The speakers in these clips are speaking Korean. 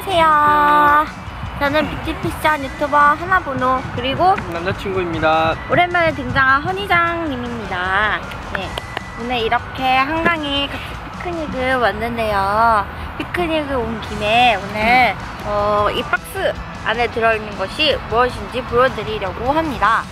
안녕하세요. 저는 뷰티피션 유튜버 하나보노, 그리고 남자친구입니다. 오랜만에 등장한 허니장님입니다. 네, 오늘 이렇게 한강에 같이 피크닉을 왔는데요. 피크닉을 온 김에 오늘 이 박스 안에 들어있는 것이 무엇인지 보여드리려고 합니다.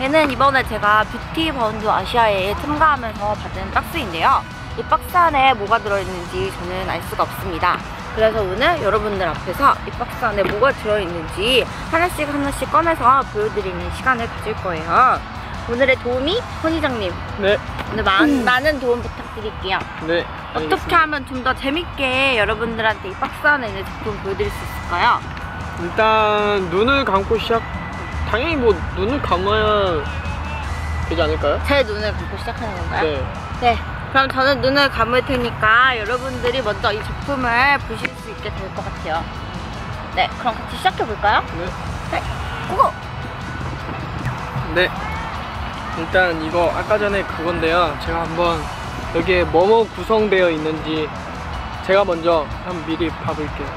얘는 이번에 제가 뷰티바운드 아시아에 참가하면서 받은 박스인데요. 이 박스 안에 뭐가 들어있는지 저는 알 수가 없습니다. 그래서 오늘 여러분들 앞에서 이 박스 안에 뭐가 들어있는지 하나씩 꺼내서 보여드리는 시간을 가질 거예요. 오늘의 도움이 허니장님. 네. 오늘 많은 도움 부탁드릴게요. 네. 알겠습니다. 어떻게 하면 좀 더 재밌게 여러분들한테 이 박스 안에 있는 제품 보여드릴 수 있을까요? 일단 눈을 감고 당연히 뭐 눈을 감아야 되지 않을까요? 제 눈을 감고 시작하는 건가요? 네. 그럼 저는 눈을 감을 테니까 여러분들이 먼저 이 제품을 보실 수 있게 될 것 같아요. 네, 그럼 같이 시작해볼까요? 네. 고고! 네, 일단 이거 아까 전에 그건데요. 제가 한번 여기에 뭐뭐 구성되어 있는지 제가 먼저 한번 미리 봐볼게요.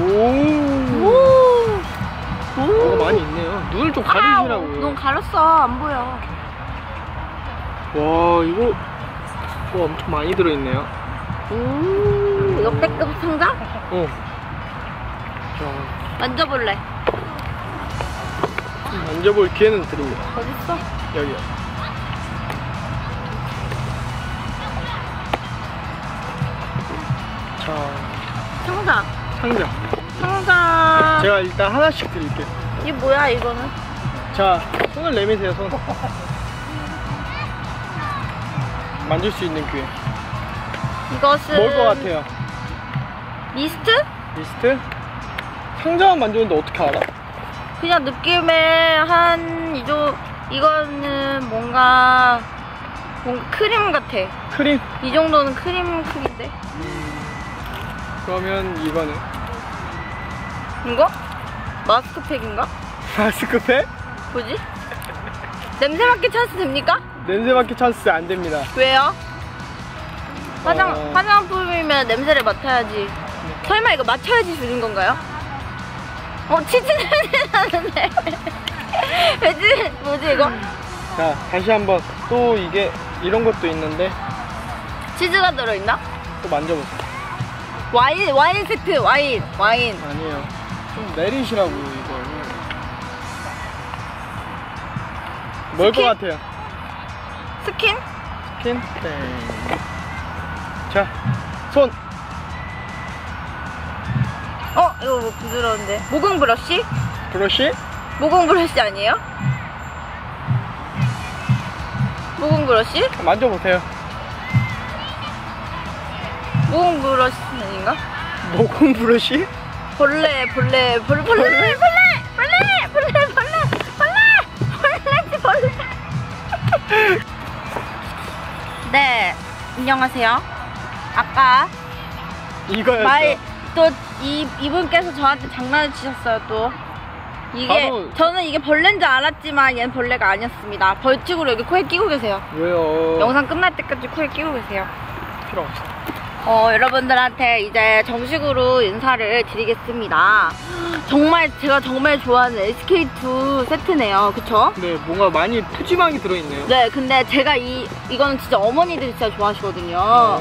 오! 뭐가 많이 있네요. 눈을 좀 가리시라고요. 눈 가렸어. 안 보여. 와, 이거 엄청 많이 들어있네요. 역대급 상자? 자, 만져볼래? 만져볼 기회는 드립니다. 어딨어? 여기요. 자, 상자. 제가 일단 하나씩 드릴게요. 이게 뭐야, 이거는? 자, 손을 내미세요, 손. 만질 수 있는 기회. 이것은 뭘 것 같아요? 리스트? 상자만 만졌는데 어떻게 알아? 그냥 느낌에 이거는 뭔가 크림 같아. 크림? 이 정도는 크림 크기인데. 그러면 이거는? 이거? 마스크팩인가? 마스크팩? 뭐지? 냄새 맡기 찬스 됩니까? 냄새 맡기 찬스 안 됩니다. 왜요? 화장품이면 냄새를 맡아야지. 설마 이거 맡아야지 주는 건가요? 치즈 냄새 나는데. 뭐지 이거? 자, 다시 한번. 또 이게 이런 것도 있는데 치즈가 들어있나? 또 만져보세요. 와인 세트. 와인 아니에요. 좀 내리시라고. 이거 뭘 것 같아요? 스킨? 네. 자, 손! 이거 뭐 부드러운데? 모공 브러쉬? 모공 브러쉬 아니에요? 모공 브러쉬? 만져보세요. 모공 브러쉬 아닌가? 모공 브러쉬? 벌레! 네, 안녕하세요. 아까 이거였어요. 이분께서 저한테 장난을 치셨어요. 또 이게 바로... 저는 이게 벌레인 줄 알았지만 얘는 벌레가 아니었습니다. 벌칙으로 여기 코에 끼고 계세요. 왜요? 영상 끝날 때까지 코에 끼고 계세요. 필요 없어. 여러분들한테 이제 정식으로 인사를 드리겠습니다. 제가 정말 좋아하는 SK-II 세트네요. 그쵸? 네, 뭔가 많이 푸짐하게 들어있네요. 네, 근데 제가 이거는 진짜 어머니들이 진짜 좋아하시거든요.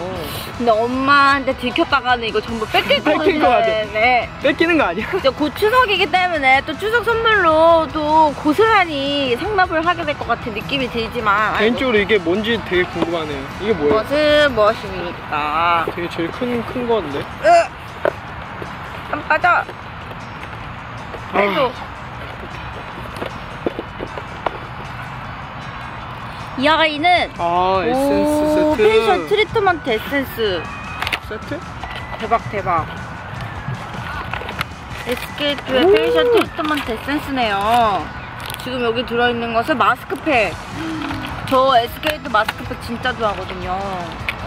근데 엄마한테 들켰다가는 이거 전부 뺏길 거 같아. 네. 뺏기는 거 아니야? 곧 추석이기 때문에 또 추석 선물로 또 고스란히 상납을 하게 될 것 같은 느낌이 들지만 개인적으로 이게 뭔지 되게 궁금하네요. 이게 뭐예요? 무엇은 무엇입니까? 되게 제일 큰 건데? 안 빠져! 이 아이는 에센스 세트. 페이셜 트리트먼트 에센스 세트? 대박. SK-II의 페이셜 트리트먼트 에센스네요. 지금 여기 들어있는 것은 마스크팩. 저 SK-II 마스크팩 진짜 좋아하거든요.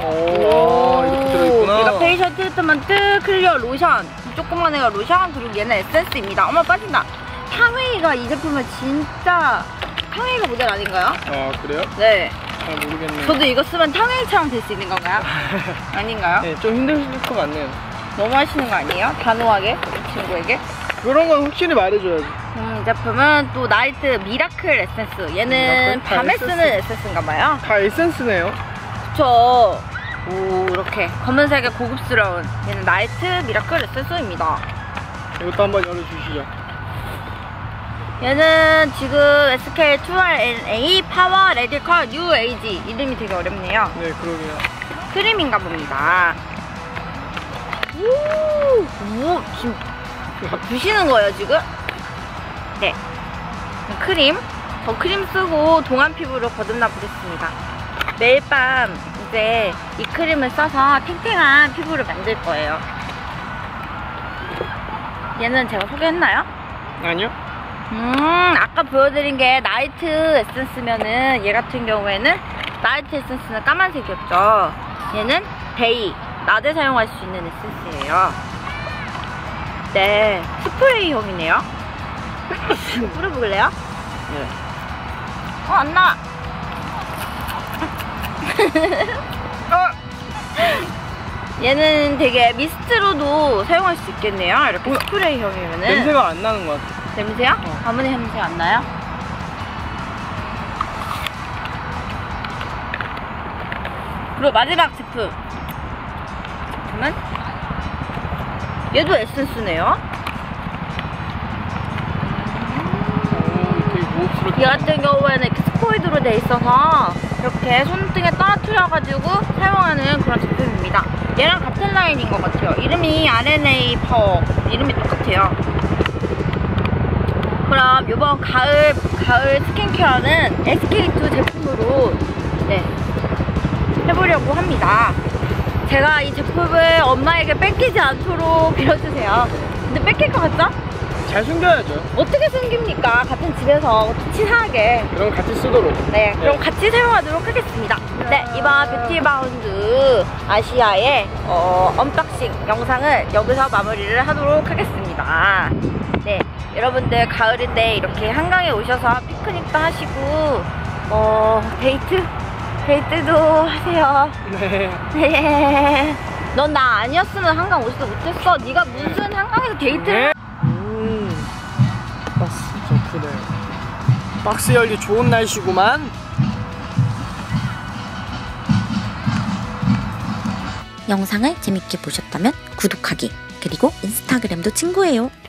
이렇게 들어있구나. 얘가 페이셜 트리트먼트, 클리어 로션, 조그만 애가 로션, 그리고 얘는 에센스입니다. 어머, 빠진다. 탕웨이가 이 제품을 진짜 탕웨이가 모델 아닌가요? 아, 그래요? 네. 잘 모르겠네요. 저도 이거 쓰면 탕웨이처럼 될 수 있는 건가요? 아닌가요? 네, 좀 힘드실 것 같네요. 너무 하시는 거 아니에요? 단호하게? 이 친구에게? 그런 건 확실히 말해줘야지. 이 제품은 또 나이트 미라클 에센스. 얘는 미라클? 밤에 에센스. 쓰는 에센스인가 봐요. 다 에센스네요. 그쵸. 오, 이렇게 검은색의 고급스러운 얘는 나이트 미라클 에센스입니다. 이것도 한번 열어주시죠. 얘는 지금 SK-II RNA 파워 레디컬 뉴 에이지. 이름이 되게 어렵네요. 네, 그러게요. 크림인가 봅니다. 오, 지금 주시는 거예요 지금? 네, 크림. 저 크림 쓰고 동안 피부로 거듭나 보겠습니다. 매일 밤 이제 이 크림을 써서 탱탱한 피부를 만들 거예요. 얘는 제가 소개했나요? 아니요. 아까 보여드린 게 나이트 에센스면은 얘 같은 경우에는 나이트 에센스는 까만색이었죠. 얘는 데이, 낮에 사용할 수 있는 에센스예요. 네, 스프레이용이네요. 뿌려보길래요? 네. 어, 안 나와. 얘는 되게 미스트로도 사용할 수 있겠네요. 이렇게 스프레이형이면은. 냄새가 안 나는 것 같아. 냄새요? 어. 아무리 냄새가 안 나요? 그리고 마지막 제품. 잠깐만. 얘도 에센스네요. 얘 같은 경우에는 이렇게 스포이드로 돼 있어서 이렇게 손등에 떨어뜨려가지고 사용하는 그런 제품입니다. 얘랑 같은 라인인 것 같아요. 이름이 RNA Power. 이름이 똑같아요. 그럼 이번 가을 스킨케어는 SK-II 제품으로 네, 해보려고 합니다. 제가 이 제품을 엄마에게 뺏기지 않도록 빌어주세요. 근데 뺏길 것 같죠? 잘 숨겨야죠. 어떻게 숨깁니까? 같은 집에서 치사하게. 그럼 같이 쓰도록. 네, 그럼 네, 같이 사용하도록 하겠습니다. 네, 이번 뷰티바운드 아시아의 언박싱 영상은 여기서 마무리를 하도록 하겠습니다. 네, 여러분들 가을인데 이렇게 한강에 오셔서 피크닉도 하시고 데이트도 하세요. 네. 네. 넌 나 아니었으면 한강 오지도 못했어. 네가 무슨 한강에서 데이트를. 네. 그래. 박스 열기 좋은 날씨구만. 영상을 재밌게 보셨다면 구독하기, 그리고 인스타그램도 친구예요.